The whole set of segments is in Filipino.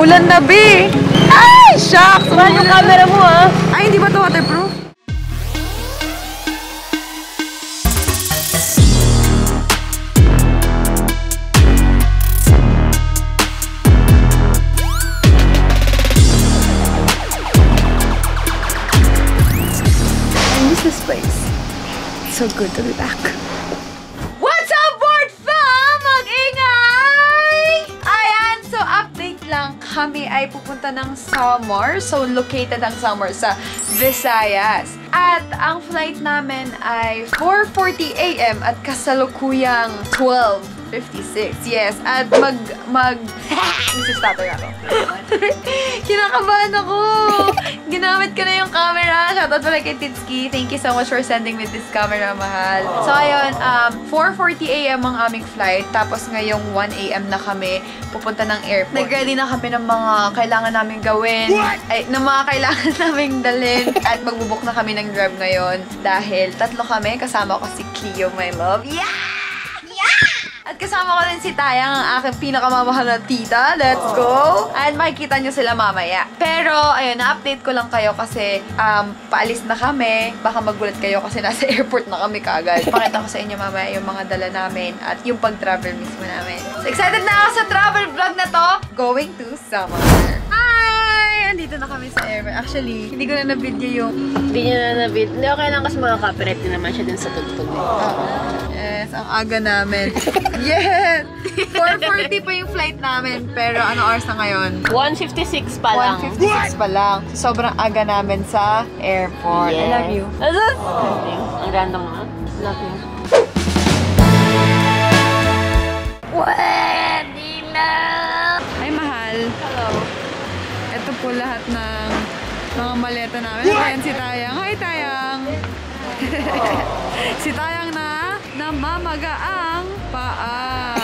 Ulan na, B! Ay! Shucks! Mahal yung camera mo, ah! Ay, hindi ba ito waterproof? I miss this place. It's so good to be back. What's up, board fam? Mag-ingay! Ayan, so update lang. Kami ay pupunta ng Samar. So, located ang Samar sa Visayas. At ang flight namin ay 4:40 AM at kasalukuyang 12:56. Yes, at Tatay ako. Kinakabahan ako! Ginamit ko na yung camera. Shoutout pala kay Titski. Thank you so much for sending me this camera, mahal. So, ayun, 4:40 AM ang aming flight. Tapos ngayong 1 AM na kami pupunta ng airport. Nag-ready na kami ng mga kailangan namin gawin. Ay, ng mga kailangan namin dalhin. At magbubok na kami ng Grab ngayon. Dahil tatlo kami. Kasama ko si Klio, my love. Yeah! Yeah! At kasama ko rin si Tayang, ang aking pinakamamahal na tita. Let's go! And makikita nyo sila mamaya. Pero, ayun, na-update ko lang kayo kasi paalis na kami. Baka magulat kayo kasi nasa airport na kami kagad. Pakita ko sa inyo mamaya yung mga dala namin at yung pag-travel mismo namin. So, excited na ako sa travel vlog na to! Going to summer! Hi! Andito na kami sa airport. Actually, hindi ko na na-video yung... Hindi nyo na na-video? Hindi, okay lang kasi mga copyright din naman siya din sa tugtog. Yes, ang aga namin. Yes! 4:40 pa yung flight namin, pero ano hours na ngayon? 1:56 pa lang. 1:56 pa lang. Sobrang aga namin sa airport. Yes. I love you. I love you. Ang random nga. Love you. Pwede na! Ay, mahal. Hello. Ito po lahat ng mga maleta namin. Ayan si Tayang. Hi, Tayang! Si Tayang na mamagaang paa.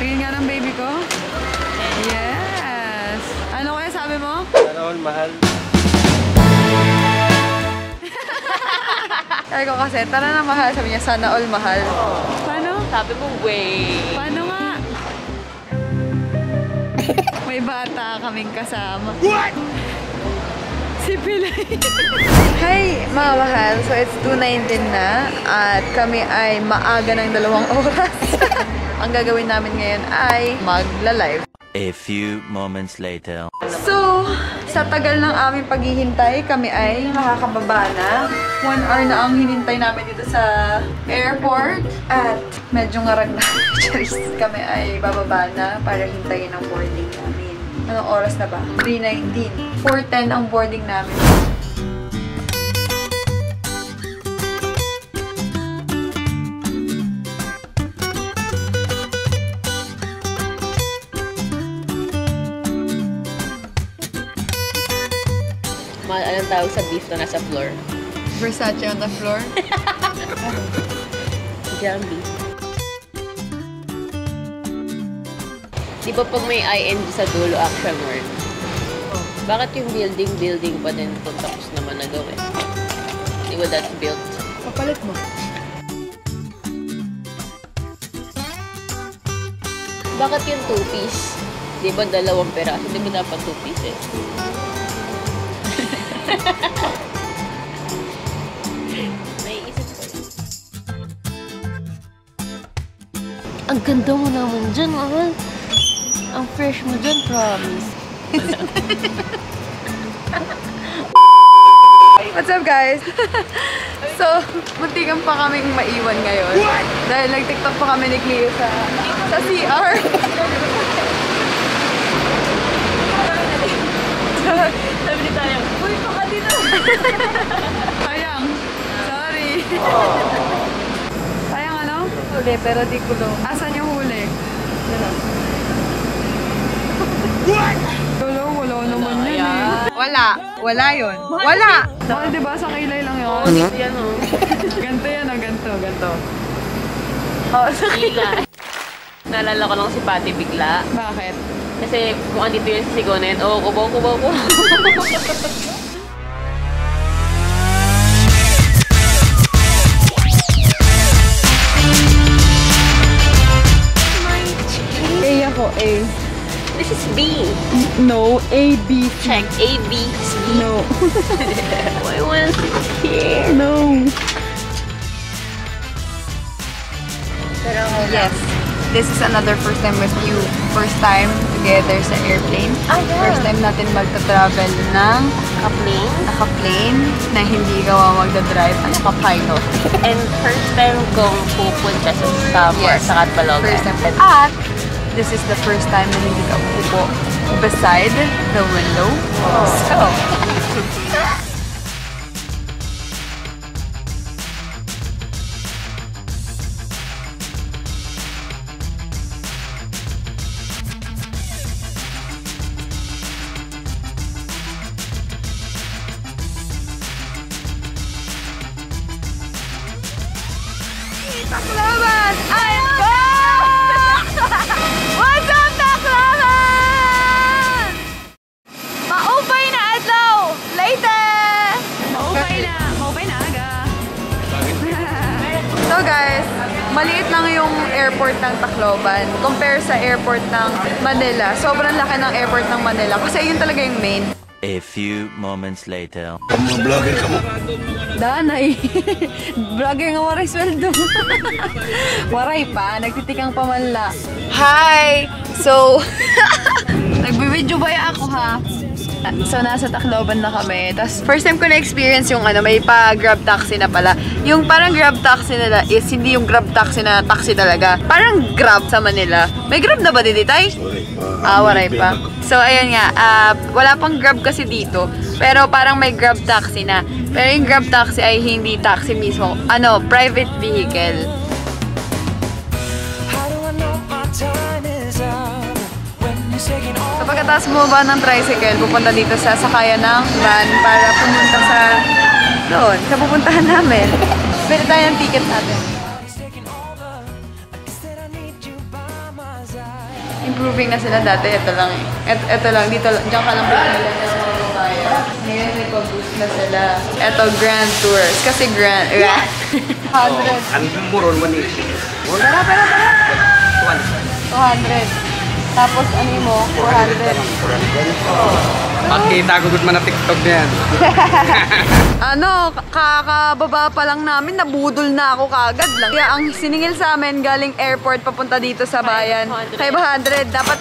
Tingin nga ng baby ko. Yes. Ano kaya sabi mo? Ano, mahal. Sabi ko kasi, tara na mahal. Sabi niya, sana all mahal. Paano? Sabi mo, wait. Paano nga? May bata kaming kasama. What? Si Pilay. Hi, mga mahal. So, it's 2:19 na. At kami ay maaga ng 2 oras. Ang gagawin namin ngayon ay magla-live. A few moments later. So, sa tagal ng aming paghihintay, kami ay nakakababa na. 1 hour na ang hinintay namin dito sa airport. At medyo ngarag na. Kami ay bababa na para hintayin ang boarding namin. Anong oras na ba? 3:19. 4:10 ang boarding namin. Mahal, anong tawag sa beef na nasa floor? Versace on the floor? Jam beef. Di ba pag may ING sa dulo, action word? Oh. Bakit yung building pa din kung tapos naman na gawin? Di ba that's built? Kapalit mo. Bakit yung two-piece? Di ba 2 peraso? Di ba dapat 2 piece eh? May isip ko. Ang ganda mo naman dyan, mahal. Ang fresh mo dyan, promise. What's up, guys? So, muntikan pa kaming maiwan ngayon. What? Dahil nag-tiktok pa kami ni Cleo sa CR. Sabi ni Tayang, uy, baka dito! Tayang, sorry. Tayang, ano? Huli, pero di kulo. Asan yung huli? Dito. What? Wala naman yun eh. Wala yun. Wala! Ay, diba sa kilay lang yun? Oo, dito yan o. Ganto yan o, ganto. Oo, sa kilay. Naalala ko lang si Patty bigla. Bakit? Kasi kung andito yun si Sigunin, oo, kubaw. Ay ako eh. This is B. No, A, B. Check. A, B, C. No. I want here. No. Pero, yes. This is another first time with you. First time together sa airplane. Ah, yeah. First time natin magta-travel ng naka-plane na hindi gawa magda-drive at naka-pilot. And first time kong pupunta sa summer, yes, sa Katbalogan. First time. At this is the first time na hindi ka upo beside the window. Oh. So. Tacloban! I'm go! What's up, Tacloban? Maupay na adlaw! Later! Maupay na aga. So guys, maliit lang yung airport ng Tacloban compare sa airport ng Manila. Sobrang laki ng airport ng Manila kasi yun talaga yung main. A few moments later. Vlogger ka mo? Nanay. Vlogger nga waray sweldo. Waray pa. Nagtitikang pamanla. Hi! So, nagbibidyo ba ako ha? So, nasa Tacloban na kami. Tapos, first time ko na-experience yung ano, may pa-grab taxi na pala. Yung parang grab taxi nila is hindi yung grab taxi na taxi talaga. Parang grab sa Manila. May grab na ba dito, Tay? Ah, waray pa. So, ayan nga. Wala pang grab kasi dito. Pero parang may grab taxi na. Pero yung grab taxi ay hindi taxi mismo. Ano, private vehicle. So, pagkatapos bumaba ng tricycle, pupunta dito sa sakayan ng van para pumunta sa doon, sa pupuntahan namin. Pwede tayo ng ticket natin. Improving na sila dati. Ito lang. Dito lang. Diyan ka lang pagkakala ng mga kaya. Ngayon, nagpag-boost na sila. Ito, Grand Tours. Kasi Grand. Yeah. 100. Ang muron mo nila. Tara. 200. Tapos ano mo? 400. Oh. Makita ko good man na TikTok na yan. Ano, kakababa pa lang namin, nabudol na ako kagad lang. Kaya ang siningil sa amin galing airport papunta dito sa bayan. 500, dapat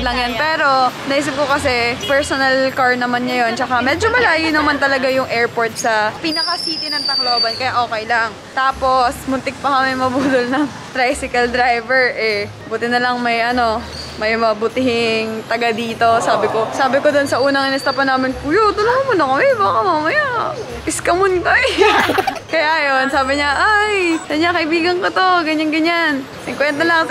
300 lang yan. Pero naisip ko kasi personal car naman niya yun. Tsaka medyo malayo naman talaga yung airport sa pinaka-city ng Tacloban. Kaya okay lang. Tapos muntik pa kami mabudol ng tricycle driver eh. Buti na lang may mabutihing taga dito, sabi ko dun sa unang inestapan namin, kuya, tulungan mo na kami, baka mamaya iskamun tayo. Kaya yun, sabi niya, ay, tanya, kaibigan ko to, ganyan-ganyan, 50 lang.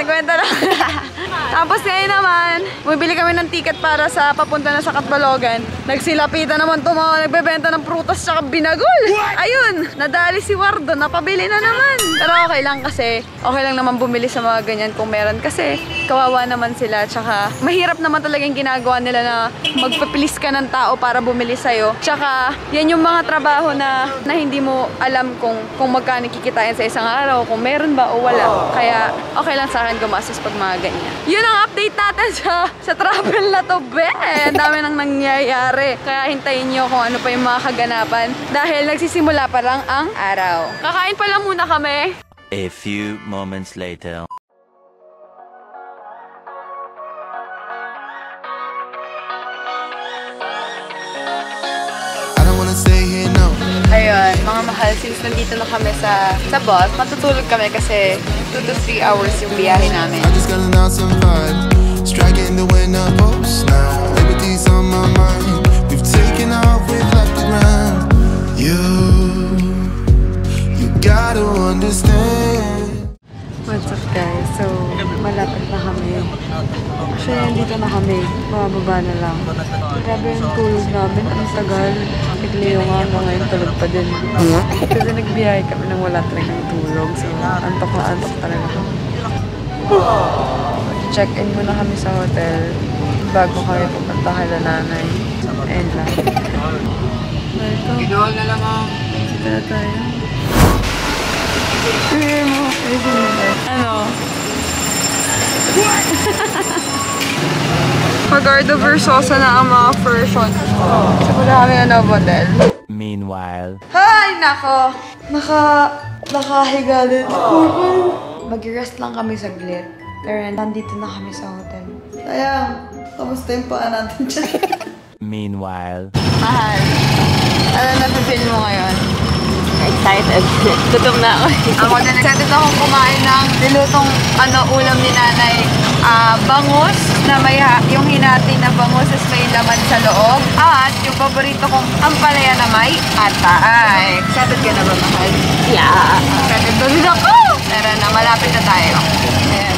Tapos ngayon naman, bumibili kami ng ticket para sa papunta na sa Katbalogan. Nagsilapitan naman to mga nagbebenta ng prutas tsaka binagol. Ayun, nadali si Wardo, napabili na naman. Pero okay lang kasi, okay lang naman bumili sa mga ganyan kung meron kasi kawawa naman sila. Tsaka mahirap naman talaga yung ginagawa nila na magpapilis ka ng tao para bumili sa'yo. Tsaka yan yung mga trabaho na hindi mo alam kung magkano kikitain sa isang araw, kung meron ba o wala. Kaya okay lang sa akin gumastos pag mga ganyan. Yun ang update natin sa travel na to, be! Ang dami nang nangyayari. Kaya hintayin nyo kung ano pa yung mga kaganapan dahil nagsisimula pa lang ang araw. Kakain pa lang muna kami. A few moments later. Ayun, mga mahal, since nandito na kami sa bus, matutulog kami kasi 2 to 3 hours yung biyahe namin. What's up guys? So, malapit na kami. Actually, nandito na kami. Mababa na lang. Grabe yung tulog namin. Ang tagal. Klio nga ngayon tulog pa din. Kasi nagbiyahe kami nang wala talagang tulog. So, antok na antok talaga kami. Check-in muna kami sa hotel bago kami pupunta kay nanay. Ayun lang. Ginool na lang ako. Kita na tayo. Ano? Magardo Versosa na ang mga version. So, wala kami na nabodel. Meanwhile... Ay, nako! Nakahiga din. Mag-rest lang kami saglit. Pero nandito na kami sa hotel. Tayang, kamusta yung paan natin dyan? Meanwhile... Mahal, ano napipil mo ngayon? Excited. Tutom na ako. Ako din, excited akong kumain ng dilutong ulam ni Nanay. Bangus na may yung hinati na bangus is may laman sa loob. At yung paborito kong ampalaya na may atay. Excited ka na ba, mahal? Yeah. Excited na rin ako. Tara na, malapit na tayo. Ayan.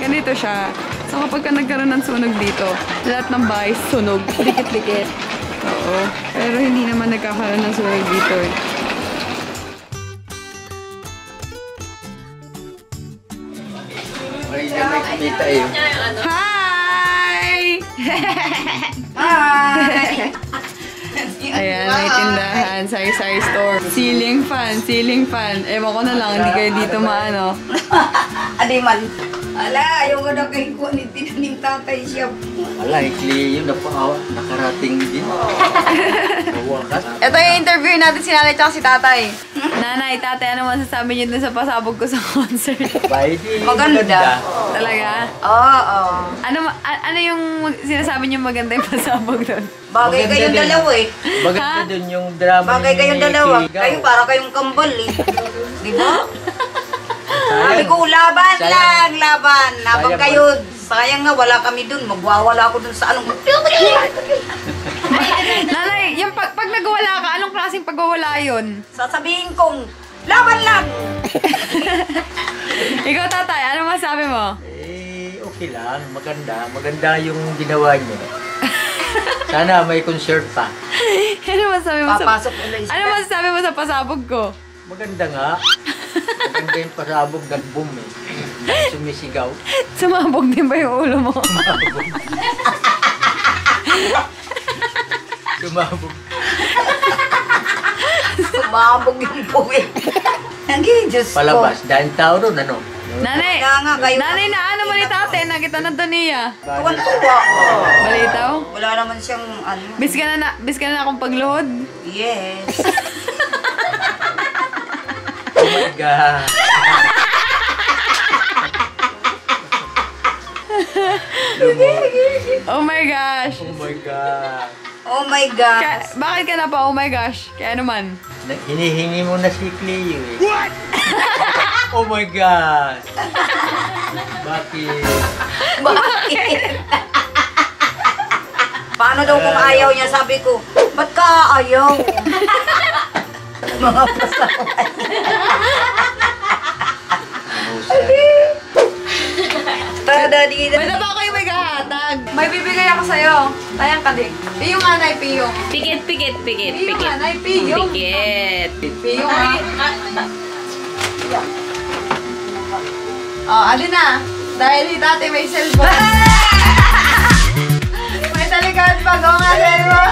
Ganito siya. So kapag ka nagkaroon ng sunog dito, lahat ng bahay sunog. Dikit-dikit. Oo. Pero hindi naman nagkakaroon ng sunog dito. Hi! Hi! Ayan, may tindahan, sari-sari store. Ceiling fan, ceiling fan. Ewan ko na lang, hindi kayo dito maano. Adiman. Ala, ayaw ko na kayo kuha ni tinanim tatay siya. Ala, ikli yun na po. Nakarating din. Ito yung interview natin si Nanay tsaka si Tatay. Nanay, Tatay, ano masasabi niyo dun sa pasabog ko sa concert? Maganda. Talaga? Oo. Ano yung sinasabi niyo maganda yung pasabog dun? Bagay kayong dalawa eh. Bagay dun yung drama. Bagay kayong dalawa. Kayo para kayong kambal eh. Di ba? Sabi ko, laban lang, laban. Laban kayo. Sayang nga, wala kami dun. Magwawala ako dun sa anong... Nanay, yung pag nagwawala ka, anong klaseng pagwawala yun? Sasabihin kong, laban lang! Ikaw, Tatay, ano masabi mo? Eh, okay lang. Maganda. Maganda yung ginawa niyo. Sana may concert pa. Ano masabi mo sa... Papasok ulit. Ano masabi mo sa pasabog ko? Maganda nga. Maganda yung pasabog, nag-boom eh. Sumisigaw. Sumabog din ba yung ulo mo? Sumabog. Sumabog. Sumabog yung buwi. Naging, Diyos ko. Palabas, dahil tao ron, ano? Nanay, nanay na ano balita ate, nakita na doon niya. Tuwan-tuwa ko. Balitaw? Wala naman siyang ano. Bis ka na akong pagluhod? Yes. Oh my God. Oh my gosh. Oh my God. Oh my gosh. Bakit ka na pa oh my gosh? Kaya naman. Hinihingi mo na si Klio eh. What? Oh my gosh. Bakit? Bakit? Paano daw kung ayaw niya? Sabi ko, ba't ka ayaw? Mga pasaway. Tara, daddy. May na ba ako yung may gahatag? May bibigay ako sa'yo. Tayang ka din. Piyong anay, piyong. Pikit. Piyong anay, piyong. Pikit. Piyong anay. Oh, alin na. Dahil si Tatay may cellphone. May talikod pag ako nga sa'yo mo.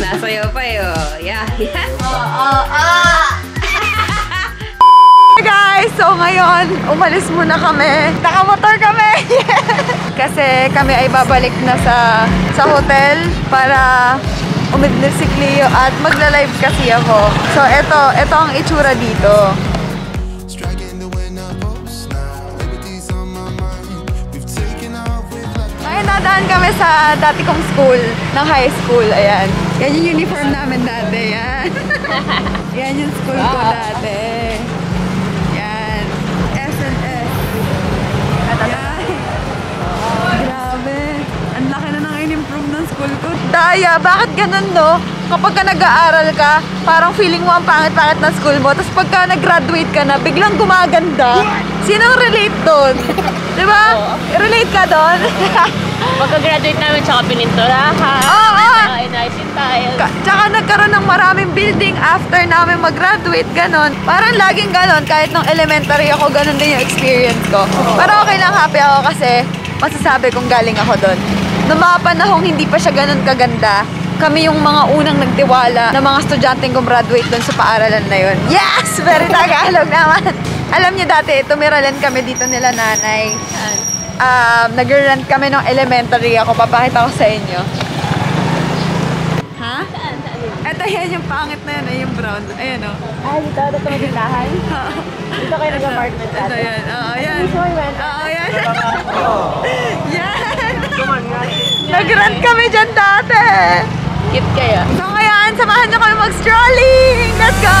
Nasayaw pa yun. Yeah. Hey guys! So ngayon, umalis muna kami. Nakamotor kami! Kasi kami ay babalik na sa hotel para umidnil si Klio at magla-live kasi ako. So ito ang itsura dito. Nadaan kami sa dati kong school, ng high school, ayan. Yan yung uniform namin dati, yan. Yan yung school ko dati. Yan. S&S. Yan. Oh, grabe. Ang laki na nang in-improve ng school ko. Daya, bakit ganun no? Kapag ka nag-aaral ka, parang feeling mo ang pangit-pangit na school mo. Tapos pagka nag-graduate ka na, biglang gumaganda. Sinong relate doon? Diba? Relate ka doon? Pagka-graduate namin, tsaka pininturahan. Oo. Inaayos yung tiles. Tsaka nagkaroon ng maraming building after namin mag-graduate, ganon. Parang laging ganon. Kahit nung elementary ako, ganon din yung experience ko. Parang okay lang, happy ako kasi masasabi kung galing ako doon. Noong mga panahong hindi pa siya ganon kaganda, kami yung mga unang nagtiwala na mga estudyanteng gumraduate doon sa paaralan na yun. Yes! Very Tagalog naman! Alam niyo dati, tumiralan kami dito nila nanay. Nag-rent kami nung elementary ako. Papakita ko sa inyo. Ha? Saan? Saan yun? Eto yan, yung pangit na yun. Ay, yung brown. Ayan o. Ah, dito. Dito may tindahan? Dito kayo nag-apartment dati. Ito yan. Oo, yan. Oo, yan. Yan! Nag-rent kami dyan dati. Cute kayo. So ngayon, samahan nyo kami mag-strolling. Let's go!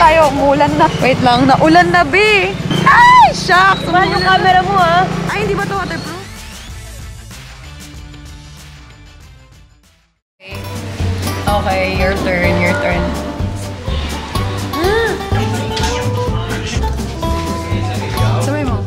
Tayo, umulan na. Wait lang, naulan na, B. Ay, shock! Saan yung camera mo, ha? Ay, hindi ba ito waterproof? Okay. Okay, your turn, your turn. Sabay mo.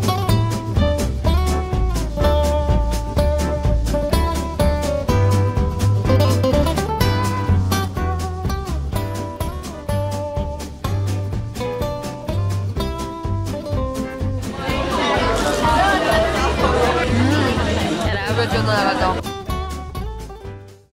Ito na lang ako.